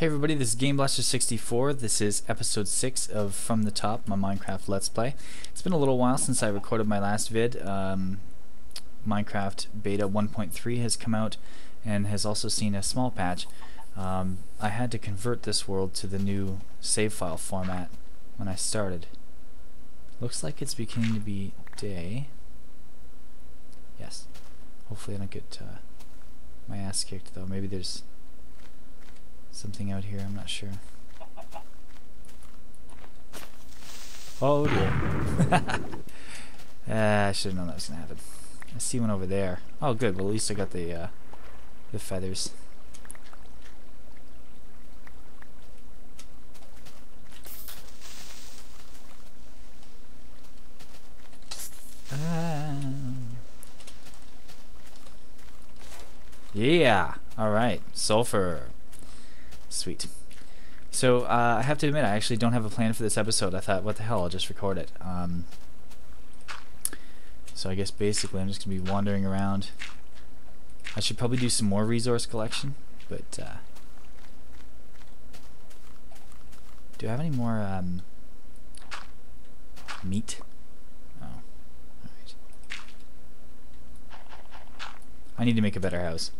Hey everybody, this is GameBlaster64. This is episode 6 of From the Top, my Minecraft Let's Play. It's been a little while since I recorded my last vid. Minecraft Beta 1.3 has come out and has also seen a small patch. I had to convert this world to the new save file format when I started. Looks like it's beginning to be day. Yes. Hopefully I don't get my ass kicked though. Maybe there's something out here, I'm not sure. Oh dear. I should have known that was gonna happen. I see one over there. Oh good, well at least I got the feathers. Yeah! Alright, sulfur. Sweet. So I have to admit, I actually don't have a plan for this episode. I thought, what the hell, I'll just record it. So I guess basically I'm just going to be wandering around. I should probably do some more resource collection, but do I have any more meat? Oh. Alright. I need to make a better house.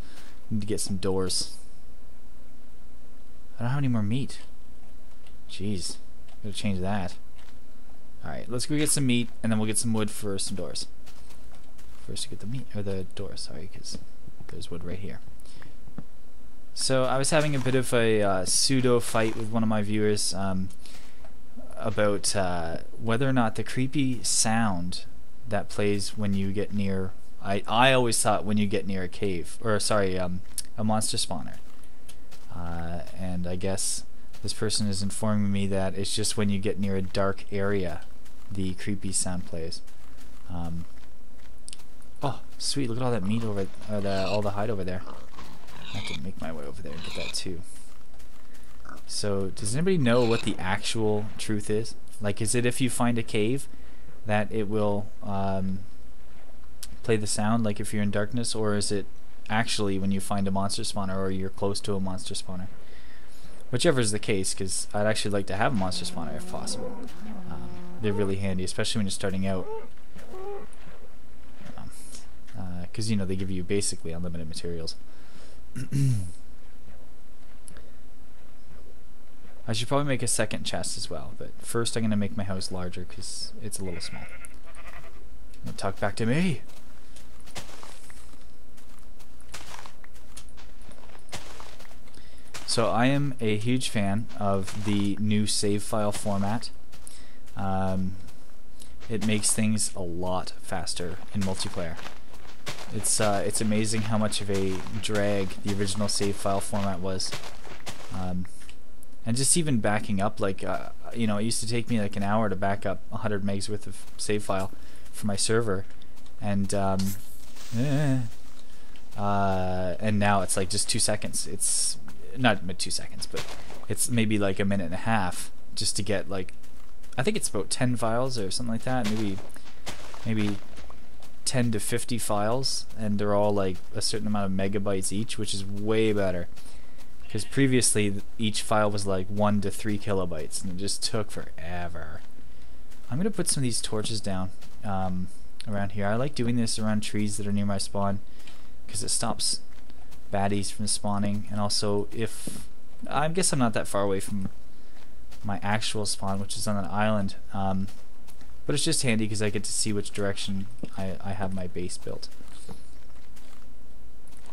I need to get some doors. I don't have any more meat. Jeez. Gotta change that. Alright, let's go get some meat and then we'll get some wood for some doors. First to get the meat, or the door, sorry, because there's wood right here. So I was having a bit of a pseudo fight with one of my viewers about whether or not the creepy sound that plays when you get near, I always thought when you get near a cave, or sorry, a monster spawner. And I guess this person is informing me that it's just when you get near a dark area the creepy sound plays. Oh sweet, look at all that meat over, or all the hide over there. I have to make my way over there and get that too. So does anybody know what the actual truth is? Like, is it if you find a cave that it will play the sound, like if you're in darkness, or is it actually when you find a monster spawner or you're close to a monster spawner? Whichever is the case, because I'd actually like to have a monster spawner if possible. They're really handy, especially when you're starting out, because you know, they give you basically unlimited materials. I should probably make a second chest as well, but first I'm going to make my house larger because it's a little small. Don't talk back to me! So I am a huge fan of the new save file format. It makes things a lot faster in multiplayer. It's amazing how much of a drag the original save file format was. And just even backing up, like you know, it used to take me like an hour to back up 100 megs worth of save file for my server, and now it's like just 2 seconds. It's not 2 seconds, but it's maybe like a minute and a half just to get, like, I think it's about 10 files or something like that, maybe 10 to 50 files, and they're all like a certain amount of megabytes each, which is way better, because previously each file was like 1 to 3 kilobytes and it just took forever. I'm gonna put some of these torches down around here. I like doing this around trees that are near my spawn because it stops baddies from spawning, and also if I guess I'm not that far away from my actual spawn, which is on an island, but it's just handy because I get to see which direction I have my base built.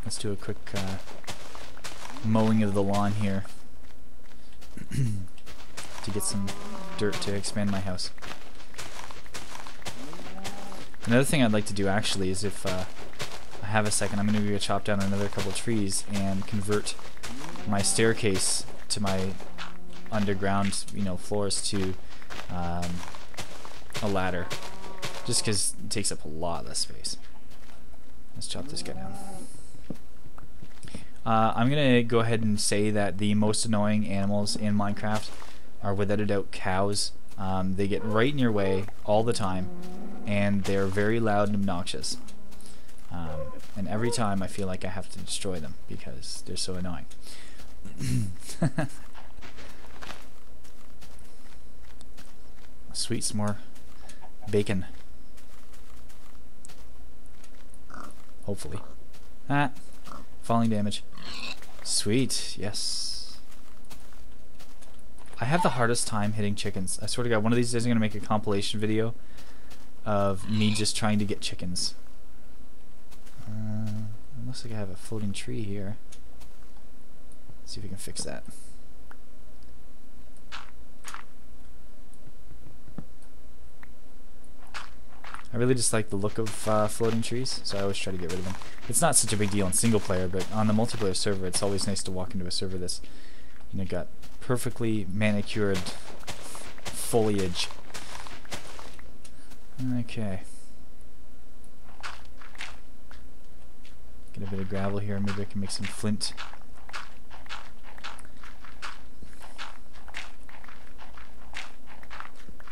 Let's do a quick mowing of the lawn here to get some dirt to expand my house. Another thing I'd like to do actually is, if I have a second, I'm going to go chop down another couple trees and convert my staircase to my underground, you know, floors to a ladder, just because it takes up a lot less space. Let's chop this guy down. I'm going to go ahead and say that the most annoying animals in Minecraft are without a doubt cows. They get right in your way all the time, and they're very loud and obnoxious. And every time I feel like I have to destroy them because they're so annoying. Sweet, some more bacon. Hopefully. Ah, falling damage. Sweet, yes. I have the hardest time hitting chickens. I swear to God, one of these days I'm going to make a compilation video of me just trying to get chickens. Looks like I have a floating tree here. Let's see if we can fix that. I really just like the look of floating trees, so I always try to get rid of them. It's not such a big deal in single player, but on the multiplayer server, it's always nice to walk into a server that's, you know, got perfectly manicured foliage. Okay. Get a bit of gravel here, maybe I can make some flint.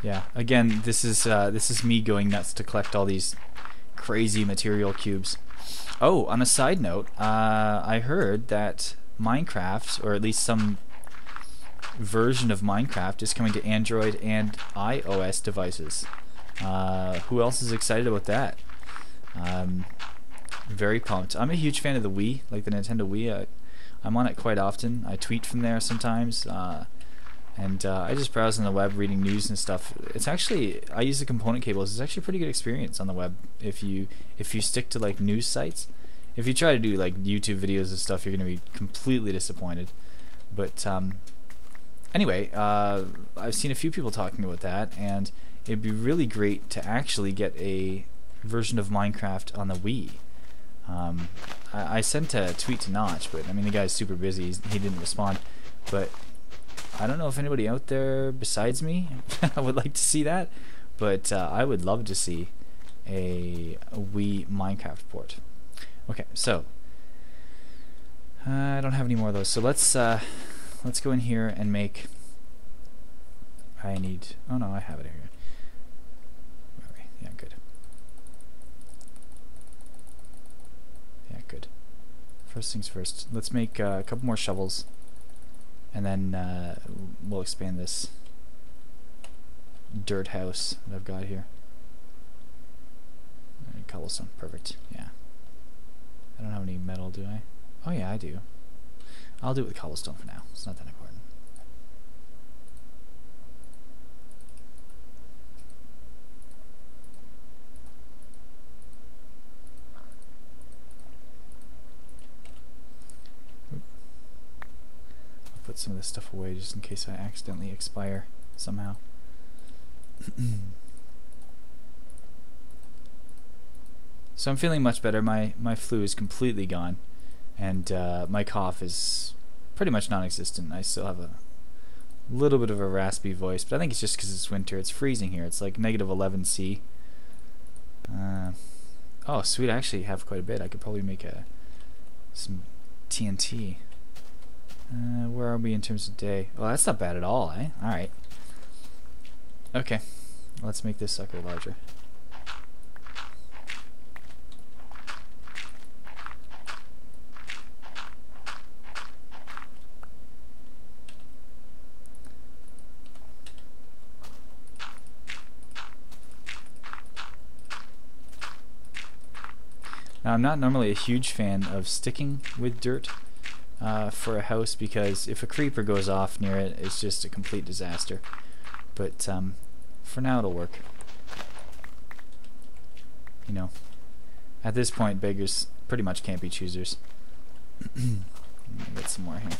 Yeah, again, this is me going nuts to collect all these crazy material cubes. Oh, on a side note, I heard that Minecraft, or at least some version of Minecraft, is coming to Android and iOS devices. Who else is excited about that? Very pumped. I'm a huge fan of the Wii, like the Nintendo Wii. I'm on it quite often. I tweet from there sometimes. And I just browse on the web, reading news and stuff. It's actually, I use the component cables. It's actually a pretty good experience on the web if you stick to like news sites. If you try to do like YouTube videos and stuff, you're going to be completely disappointed. But anyway, I've seen a few people talking about that, and it'd be really great to actually get a version of Minecraft on the Wii. I sent a tweet to Notch, but I mean the guy's super busy. He didn't respond, but I don't know if anybody out there besides me would like to see that, but I would love to see a Wii Minecraft port. Okay, so I don't have any more of those, so let's go in here and make. I need. Oh no, I have it here. Yeah, good. Yeah, good. First things first. Let's make a couple more shovels. And then we'll expand this dirt house that I've got here. And cobblestone, perfect. Yeah. I don't have any metal, do I? Oh yeah, I do. I'll do it with cobblestone for now. It's not that important. Put some of this stuff away just in case I accidentally expire somehow. So I'm feeling much better. My flu is completely gone, and my cough is pretty much non-existent. I still have a little bit of a raspy voice, but I think it's just because it's winter. It's freezing here. It's like -11°C. Oh, sweet! I actually have quite a bit. I could probably make some TNT. Where are we in terms of day? Well, that's not bad at all, eh? Alright. Okay. Let's make this sucker larger. Now, I'm not normally a huge fan of sticking with dirt for a house, because if a creeper goes off near it, it's just a complete disaster. But for now it'll work. You know, at this point beggars pretty much can't be choosers. Let me get some more here.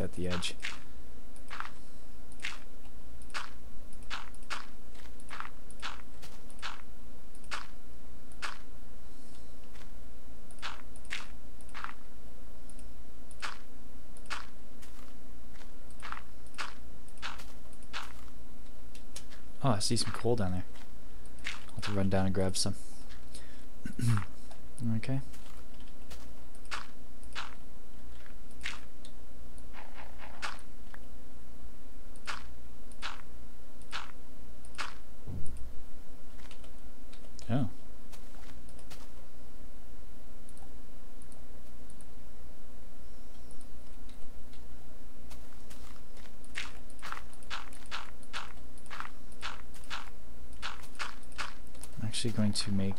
At the edge. Oh, I see some coal down there. I'll run down and grab some. Okay. Oh. I'm actually going to make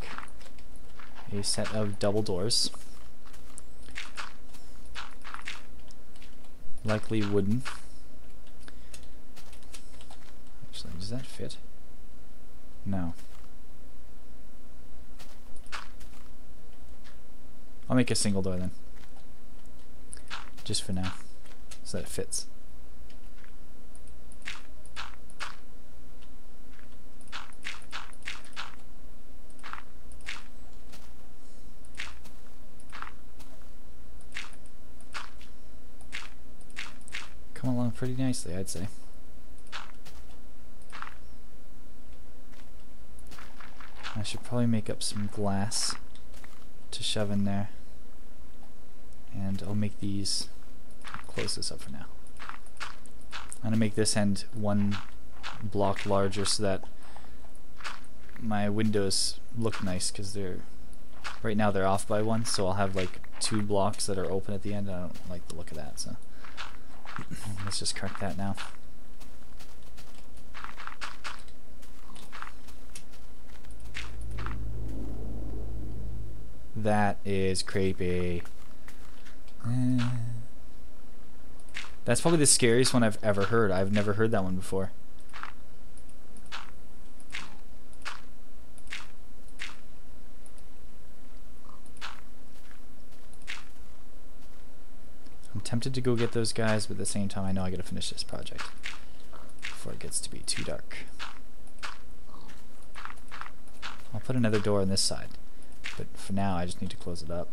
a set of double doors, likely wooden. Actually, does that fit? No. I'll make a single door then, just for now, so that it fits. Come along pretty nicely, I'd say. I should probably make up some glass to shove in there, and I'll make these, close this up for now. I'm gonna make this end one block larger so that my windows look nice, because they're right now they're off by one, so I'll have like two blocks that are open at the end. I don't like the look of that, so let's just correct that now. That is creepy. That's probably the scariest one I've ever heard. I've never heard that one before. I'm tempted to go get those guys, but at the same time I know I gotta finish this project before it gets to be too dark. I'll put another door on this side, but for now I just need to close it up.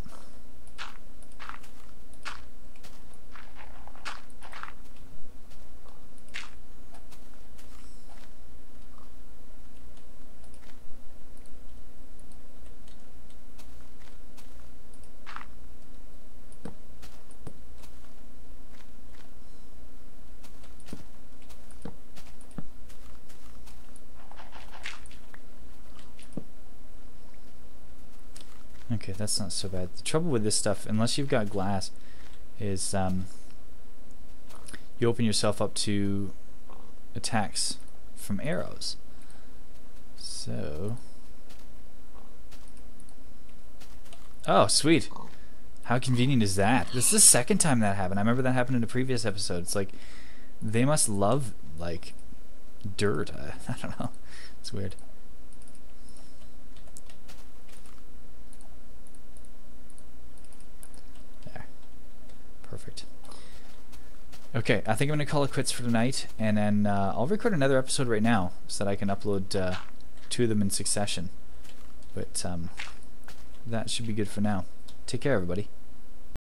Okay, that's not so bad. The trouble with this stuff, unless you've got glass, is you open yourself up to attacks from arrows. So... oh, sweet! How convenient is that? This is the second time that happened. I remember that happened in a previous episode. It's like, they must love, like, dirt. I don't know. It's weird. Perfect. Okay, I think I'm going to call it quits for tonight, and then I'll record another episode right now so that I can upload two of them in succession. But that should be good for now. Take care, everybody.